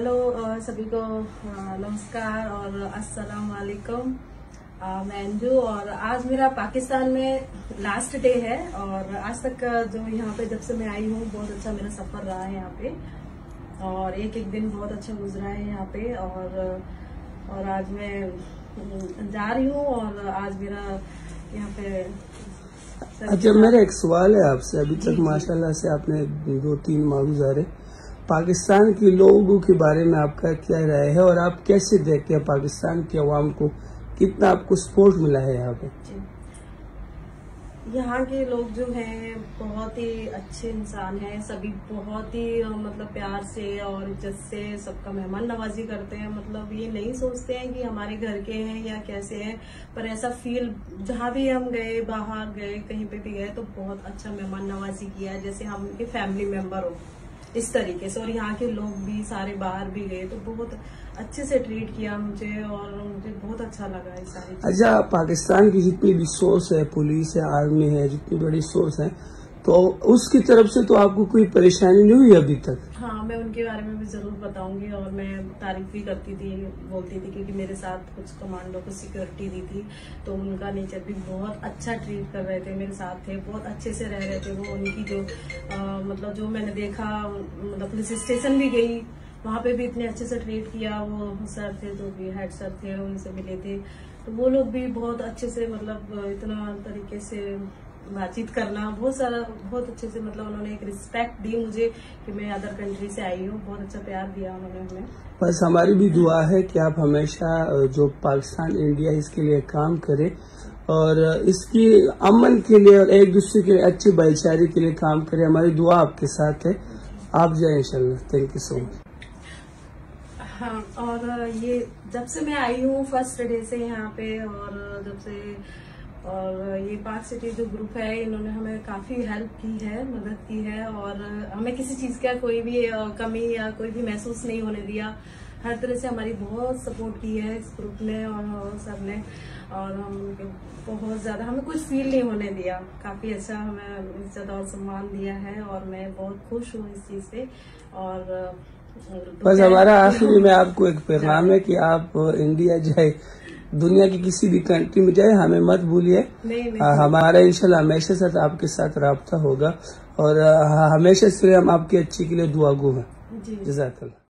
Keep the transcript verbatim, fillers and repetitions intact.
Hello सभी को नमस्कार और अस्सलाम वालेकुम। मैं अंजू और आज मेरा पाकिस्तान में लास्ट डे है और आज तक जो यहाँ पे जब से मैं आई हूँ बहुत अच्छा मेरा सफ़र रहा है यहाँ पे और एक एक दिन बहुत अच्छा गुजरा है यहाँ पे और और आज मैं जा रही हूँ और आज मेरा यहाँ पे। अच्छा, मेरा एक सवाल है आपसे। अभी तक माशाल्लाह से आपने दो तीन माह गुजारे, पाकिस्तान के लोगों के बारे में आपका क्या राय है और आप कैसे देखते हैं पाकिस्तान के अवाम को, कितना आपको सपोर्ट मिला है यहाँ पे? यहाँ के लोग जो हैं बहुत ही अच्छे इंसान हैं, सभी बहुत ही मतलब प्यार से और इज्जत से सबका मेहमान नवाजी करते हैं। मतलब ये नहीं सोचते हैं कि हमारे घर के हैं या कैसे हैं, पर ऐसा फील जहाँ भी हम गए, बाहर गए, कहीं पे भी गए तो बहुत अच्छा मेहमान नवाजी किया जैसे हम उनके फैमिली मेम्बर हो इस तरीके से। और यहाँ के लोग भी सारे बाहर भी गए तो बहुत अच्छे से ट्रीट किया मुझे और मुझे बहुत अच्छा लगा ये सारी। अच्छा, पाकिस्तान की जितनी भी सोर्स है, पुलिस है, आर्मी है, जितनी बड़ी सोर्स है, तो उसकी तरफ से तो आपको कोई परेशानी नहीं हुई अभी तक? हाँ, मैं उनके बारे में भी जरूर बताऊंगी और मैं तारीफ भी करती थी, बोलती थी, क्योंकि मेरे साथ कुछ कमांडो को सिक्योरिटी दी थी तो उनका नेचर भी बहुत अच्छा ट्रीट कर रहे थे, मेरे साथ थे, बहुत अच्छे से रह रहे थे वो। उनकी जो आ, मतलब जो मैंने देखा, मतलब पुलिस स्टेशन भी गई, वहाँ पे भी इतने अच्छे से ट्रीट किया। वो सर थे, जो भी हेड सर थे, उनसे मिले थे तो वो लोग भी बहुत अच्छे से, मतलब इतना तरीके से बातचीत करना, बहुत सारा बहुत अच्छे से, मतलब उन्होंने एक रिस्पेक्ट दी मुझे कि मैं अदर कंट्री से आई हूँ, बहुत अच्छा प्यार दिया उन्होंने हमें। बस हमारी भी दुआ है कि आप हमेशा जो पाकिस्तान इंडिया इसके लिए काम करें और इसकी अमन के लिए और एक दूसरे के लिए अच्छी भाईचारे के लिए काम करें। हमारी दुआ आपके साथ है, आप जाए इंशाल्लाह। Thank you so much. हाँ, और ये जब से मैं आई हूँ फर्स्ट डे से यहाँ पे, और जब से और ये पाक सिटी जो ग्रुप है इन्होंने हमें काफ़ी हेल्प की है, मदद की है और हमें किसी चीज़ का कोई भी कमी या कोई भी महसूस नहीं होने दिया। हर तरह से हमारी बहुत सपोर्ट की है इस ग्रुप ने और सब ने, और हम बहुत ज़्यादा हमें कुछ फील नहीं होने दिया, काफ़ी अच्छा हमें इज्जत और सम्मान दिया है और मैं बहुत खुश हूँ इस चीज़ से। और बस हमारा आखिरी में आपको एक पैगाम है कि आप इंडिया जाए, दुनिया की किसी भी कंट्री में जाए, हमें मत भूलिए। हमारा इंशाल्लाह हमेशा साथ आपके साथ राब्ता होगा और हमेशा से हम आपके अच्छे के लिए दुआगु हैं। जज़ाकल्लाह।